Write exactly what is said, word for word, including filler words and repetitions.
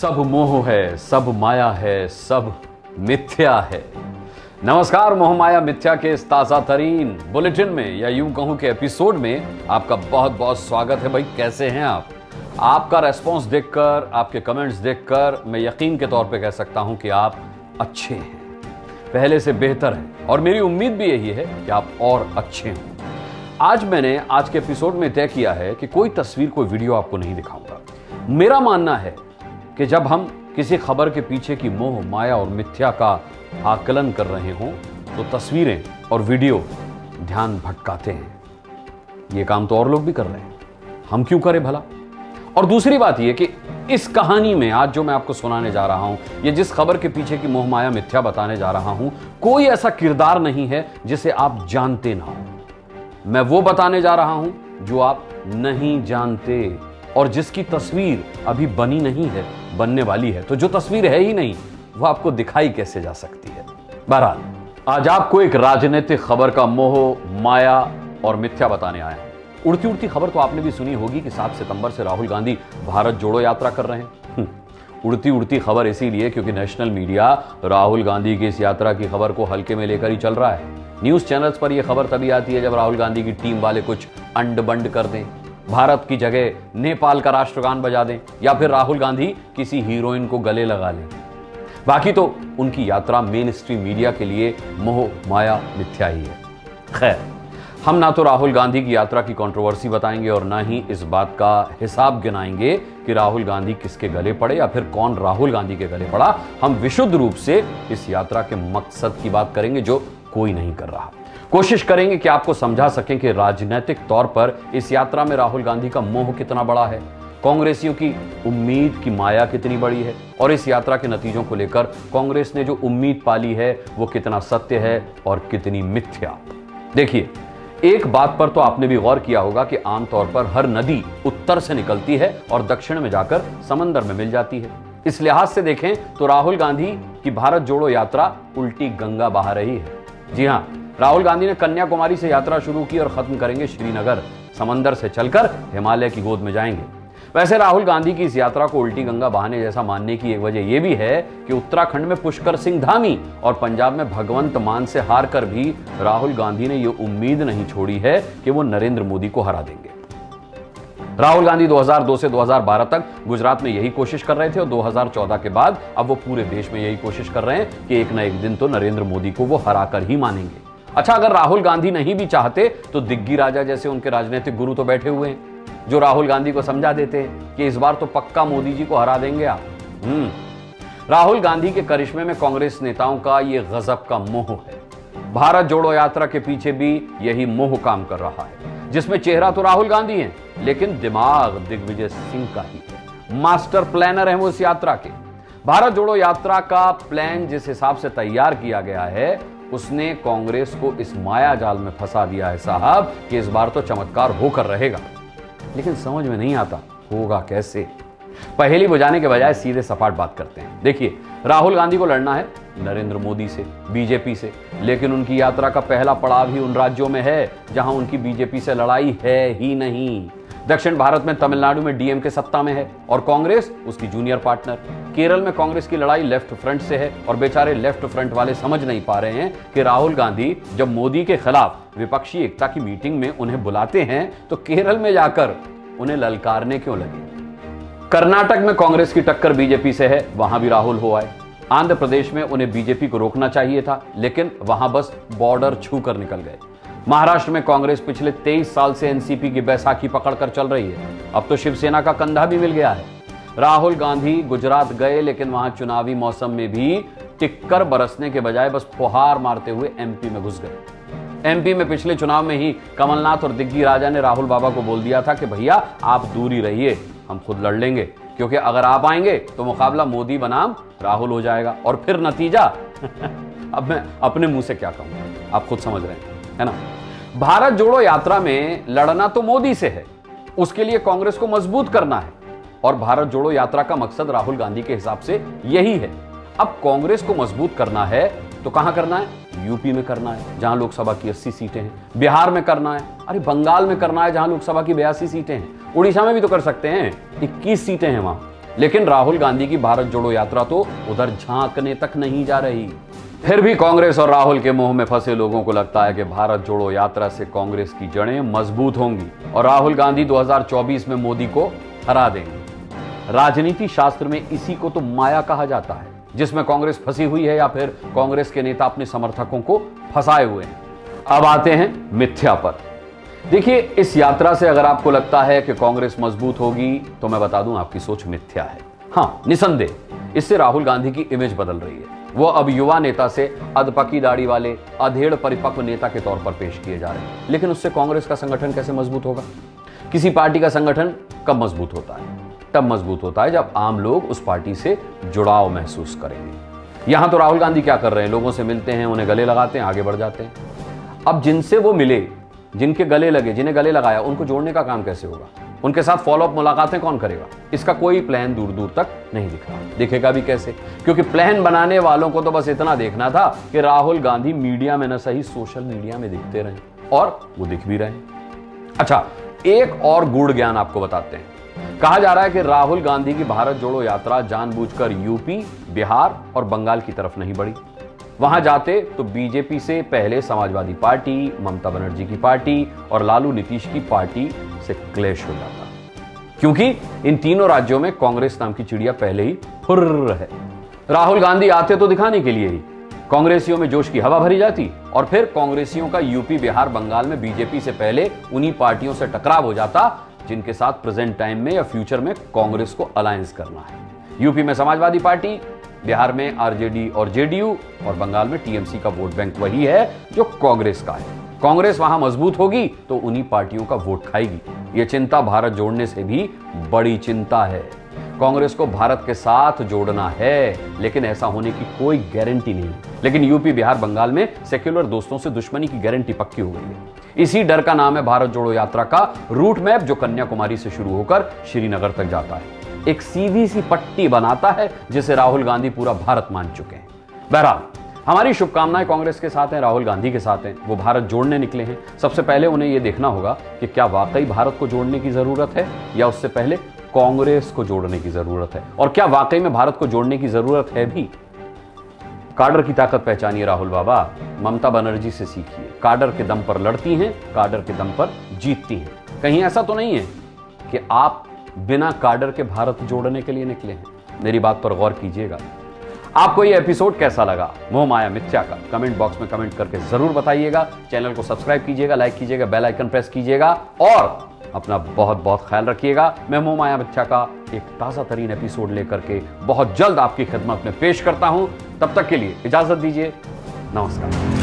सब मोह है, सब माया है, सब मिथ्या है। नमस्कार, मोह माया मिथ्या के इस ताज़ा तरीन बुलेटिन में या यूं कहूं कि एपिसोड में आपका बहुत बहुत स्वागत है। भाई कैसे हैं आप? आपका रेस्पॉन्स देखकर, आपके कमेंट्स देखकर मैं यकीन के तौर पे कह सकता हूं कि आप अच्छे हैं, पहले से बेहतर हैं, और मेरी उम्मीद भी यही है कि आप और अच्छे हों। आज मैंने आज के एपिसोड में तय किया है कि कोई तस्वीर, कोई वीडियो आपको नहीं दिखाऊंगा। मेरा मानना है कि जब हम किसी खबर के पीछे की मोह माया और मिथ्या का आकलन कर रहे हों तो तस्वीरें और वीडियो ध्यान भटकाते हैं। ये काम तो और लोग भी कर रहे हैं, हम क्यों करें भला? और दूसरी बात यह कि इस कहानी में आज जो मैं आपको सुनाने जा रहा हूं, ये जिस खबर के पीछे की मोह माया मिथ्या बताने जा रहा हूं, कोई ऐसा किरदार नहीं है जिसे आप जानते ना हो। मैं वो बताने जा रहा हूं जो आप नहीं जानते और जिसकी तस्वीर अभी बनी नहीं है, बनने वाली है। तो जो तस्वीर है ही नहीं, वह आपको दिखाई कैसे जा सकती है? बहरहाल, आज आपको एक राजनीतिक खबर का मोह माया और मिथ्या बताने आया। उड़ती उड़ती खबर तो आपने भी सुनी होगी कि सात सितंबर से राहुल गांधी भारत जोड़ो यात्रा कर रहे हैं। उड़ती उड़ती खबर इसीलिए क्योंकि नेशनल मीडिया राहुल गांधी की इस यात्रा की खबर को हल्के में लेकर ही चल रहा है। न्यूज चैनल्स पर यह खबर तभी आती है जब राहुल गांधी की टीम वाले कुछ अंड बंड कर दें, भारत की जगह नेपाल का राष्ट्रगान बजा दें, या फिर राहुल गांधी किसी हीरोइन को गले लगा लें। बाकी तो उनकी यात्रा मेन स्ट्रीम मीडिया के लिए मोह माया मिथ्या ही है। खैर, हम ना तो राहुल गांधी की यात्रा की कंट्रोवर्सी बताएंगे और ना ही इस बात का हिसाब गिनाएंगे कि राहुल गांधी किसके गले पड़े या फिर कौन राहुल गांधी के गले पड़ा। हम विशुद्ध रूप से इस यात्रा के मकसद की बात करेंगे जो कोई नहीं कर रहा। कोशिश करेंगे कि आपको समझा सकें कि राजनीतिक तौर पर इस यात्रा में राहुल गांधी का मोह कितना बड़ा है, कांग्रेसियों की उम्मीद की माया कितनी बड़ी है, और इस यात्रा के नतीजों को लेकर कांग्रेस ने जो उम्मीद पाली है वो कितना सत्य है और कितनी मिथ्या। देखिए, एक बात पर तो आपने भी गौर किया होगा कि आमतौर पर हर नदी उत्तर से निकलती है और दक्षिण में जाकर समंदर में मिल जाती है। इस लिहाज से देखें तो राहुल गांधी की भारत जोड़ो यात्रा उल्टी गंगा बहा रही है। जी हां, राहुल गांधी ने कन्याकुमारी से यात्रा शुरू की और खत्म करेंगे श्रीनगर, समंदर से चलकर हिमालय की गोद में जाएंगे। वैसे राहुल गांधी की इस यात्रा को उल्टी गंगा बहाने जैसा मानने की एक वजह यह भी है कि उत्तराखंड में पुष्कर सिंह धामी और पंजाब में भगवंत मान से हार कर भी राहुल गांधी ने यह उम्मीद नहीं छोड़ी है कि वो नरेंद्र मोदी को हरा देंगे। राहुल गांधी दो हज़ार दो से दो हज़ार बारह तक गुजरात में यही कोशिश कर रहे थे और दो हज़ार चौदह के बाद अब वो पूरे देश में यही कोशिश कर रहे हैं कि एक ना एक दिन तो नरेंद्र मोदी को वो हरा कर ही मानेंगे। अच्छा, अगर राहुल गांधी नहीं भी चाहते तो दिग्गी राजा जैसे उनके राजनीतिक गुरु तो बैठे हुए हैं जो राहुल गांधी को समझा देते हैं कि इस बार तो पक्का मोदी जी को हरा देंगे आप। राहुल गांधी के करिश्मे में कांग्रेस नेताओं का यह गजब का मोह है। भारत जोड़ो यात्रा के पीछे भी यही मोह काम कर रहा है, जिसमें चेहरा तो राहुल गांधी है लेकिन दिमाग दिग्विजय सिंह का ही है। मास्टर प्लानर है वो इस यात्रा के। भारत जोड़ो यात्रा का प्लान जिस हिसाब से तैयार किया गया है उसने कांग्रेस को इस माया जाल में फंसा दिया है साहब कि इस बार तो चमत्कार होकर रहेगा। लेकिन समझ में नहीं आता होगा कैसे। पहेली बुझाने के बजाय सीधे सपाट बात करते हैं। देखिए, राहुल गांधी को लड़ना है नरेंद्र मोदी से, बीजेपी से, लेकिन उनकी यात्रा का पहला पड़ाव ही उन राज्यों में है जहां उनकी बीजेपी से लड़ाई है ही नहीं। दक्षिण भारत में तमिलनाडु में डीएमके सत्ता में है और कांग्रेस उसकी जूनियर पार्टनर। केरल में कांग्रेस की लड़ाई लेफ्ट फ्रंट से है और बेचारे लेफ्ट फ्रंट वाले समझ नहीं पा रहे हैं कि राहुल गांधी जब मोदी के खिलाफ विपक्षी एकता की मीटिंग में उन्हें बुलाते हैं तो केरल में जाकर उन्हें ललकारने क्यों लगे। कर्नाटक में कांग्रेस की टक्कर बीजेपी से है, वहां भी राहुल हो आए। आंध्र प्रदेश में उन्हें बीजेपी को रोकना चाहिए था लेकिन वहां बस बॉर्डर छू कर निकल गए। महाराष्ट्र में कांग्रेस पिछले तेईस साल से एनसीपी की बैसाखी पकड़कर चल रही है, अब तो शिवसेना का कंधा भी मिल गया है। राहुल गांधी गुजरात गए लेकिन वहां चुनावी मौसम में भी टिक्कर बरसने के बजाय बस फुहार मारते हुए एमपी में घुस गए। एमपी में पिछले चुनाव में ही कमलनाथ और दिग्गी राजा ने राहुल बाबा को बोल दिया था कि भैया आप दूरी रहिए, हम खुद लड़ लेंगे, क्योंकि अगर आप आएंगे तो मुकाबला मोदी बनाम राहुल हो जाएगा और फिर नतीजा अब मैं अपने मुंह से क्या कहूंगा, आप खुद समझ रहे हैं, है ना। भारत जोड़ो यात्रा में लड़ना तो मोदी से है, उसके लिए कांग्रेस को मजबूत करना है और भारत जोड़ो यात्रा का मकसद राहुल गांधी के हिसाब से यही है। अब कांग्रेस को मजबूत करना है तो कहां करना है? यूपी में करना है जहां लोकसभा की अस्सी सीटें हैं, बिहार में करना है, अरे बंगाल में करना है जहां लोकसभा की बयासी सीटें हैं, उड़ीसा में भी तो कर सकते हैं, इक्कीस सीटें हैं वहां, लेकिन राहुल गांधी की भारत जोड़ो यात्रा तो उधर झांकने तक नहीं जा रही। फिर भी कांग्रेस और राहुल के मोह में फंसे लोगों को लगता है कि भारत जोड़ो यात्रा से कांग्रेस की जड़ें मजबूत होंगी और राहुल गांधी दो हज़ार चौबीस में मोदी को हरा देंगे। राजनीति शास्त्र में इसी को तो माया कहा जाता है, जिसमें कांग्रेस फंसी हुई है या फिर कांग्रेस के नेता अपने समर्थकों को फंसाए हुए हैं। अब आते हैं मिथ्या पर। देखिए, इस यात्रा से अगर आपको लगता है कि कांग्रेस मजबूत होगी तो मैं बता दूं आपकी सोच मिथ्या है। हाँ, निसंदेह इससे राहुल गांधी की इमेज बदल रही है। वो अब युवा नेता से अधपकी दाढ़ी वाले अधेड़ परिपक्व नेता के तौर पर पेश किए जा रहे हैं। लेकिन उससे कांग्रेस का संगठन कैसे मजबूत होगा? किसी पार्टी का संगठन कब मजबूत होता है? तब मजबूत होता है जब आम लोग उस पार्टी से जुड़ाव महसूस करेंगे। यहां तो राहुल गांधी क्या कर रहे हैं, लोगों से मिलते हैं, उन्हें गले लगाते हैं, आगे बढ़ जाते हैं। अब जिनसे वो मिले, जिनके गले लगे, जिन्हें गले लगाया, उनको जोड़ने का काम कैसे होगा? उनके साथ फॉलोअप मुलाकातें कौन करेगा? इसका कोई प्लान दूर दूर तक नहीं दिख रहा। दिखेगा भी कैसे? क्योंकि प्लान बनाने वालों को तो बस इतना देखना था कि राहुल गांधी मीडिया में न सही सोशल मीडिया में दिखते रहे, और वो दिख भी रहे। अच्छा, एक और गूढ़ ज्ञान आपको बताते हैं। कहा जा रहा है कि राहुल गांधी की भारत जोड़ो यात्रा जानबूझकर यूपी, बिहार और बंगाल की तरफ नहीं बढ़ी। वहां जाते तो बीजेपी से पहले समाजवादी पार्टी, ममता बनर्जी की पार्टी और लालू नीतीश की पार्टी से क्लैश हो जाता, क्योंकि इन तीनों राज्यों में कांग्रेस नाम की चिड़िया पहले ही फुर्र है। राहुल गांधी आते तो दिखाने के लिए ही, कांग्रेसियों में जोश की हवा भरी जाती और फिर कांग्रेसियों का यूपी, बिहार, बंगाल में बीजेपी से पहले उन्हीं पार्टियों से टकराव हो जाता जिनके साथ प्रेजेंट टाइम में या फ्यूचर में कांग्रेस को अलायंस करना है। यूपी में समाजवादी पार्टी, बिहार में आरजेडी और जेडीयू और बंगाल में टीएमसी का वोट बैंक वही है जो कांग्रेस का है। कांग्रेस वहां मजबूत होगी तो उन्हीं पार्टियों का वोट खाएगी। यह चिंता भारत जोड़ने से भी बड़ी चिंता है। कांग्रेस को भारत के साथ जोड़ना है, लेकिन ऐसा होने की कोई गारंटी नहीं। लेकिन यूपी, बिहार, बंगाल में सेक्युलर दोस्तों से दुश्मनी की गारंटी पक्की हो गई है। इसी डर का नाम है भारत जोड़ो यात्रा का रूट मैप, जो कन्याकुमारी से शुरू होकर श्रीनगर तक जाता है। एक सीधी सी पट्टी बनाता है जिसे राहुल गांधी पूरा भारत मान चुके हैं। बहरहाल, हमारी शुभकामनाएं कांग्रेस के साथ हैं, राहुल गांधी के साथ हैं। वो भारत जोड़ने निकले हैं। सबसे पहले उन्हें यह देखना होगा कि क्या वाकई भारत को जोड़ने की जरूरत है या उससे पहले कांग्रेस को जोड़ने की जरूरत है, और क्या वाकई में भारत को जोड़ने की जरूरत है भी। काडर की ताकत पहचानिए राहुल बाबा, ममता बनर्जी से सीखिए। काडर के दम पर लड़ती हैं, काडर के दम पर जीतती हैं। कहीं ऐसा तो नहीं है कि आप बिना काडर के भारत जोड़ने के लिए निकले हैं। मेरी बात पर गौर कीजिएगा। आपको यह एपिसोड कैसा लगा, मोह माया मिथ्या का? कमेंट बॉक्स में कमेंट करके जरूर बताइएगा। चैनल को सब्सक्राइब कीजिएगा, लाइक कीजिएगा, बेल आइकन प्रेस कीजिएगा और अपना बहुत बहुत ख्याल रखिएगा। मैं मोह माया मिथ्या का एक ताजा तरीन एपिसोड लेकर के बहुत जल्द आपकी खिदमत में पेश करता हूं। तब तक के लिए इजाजत दीजिए। नमस्कार।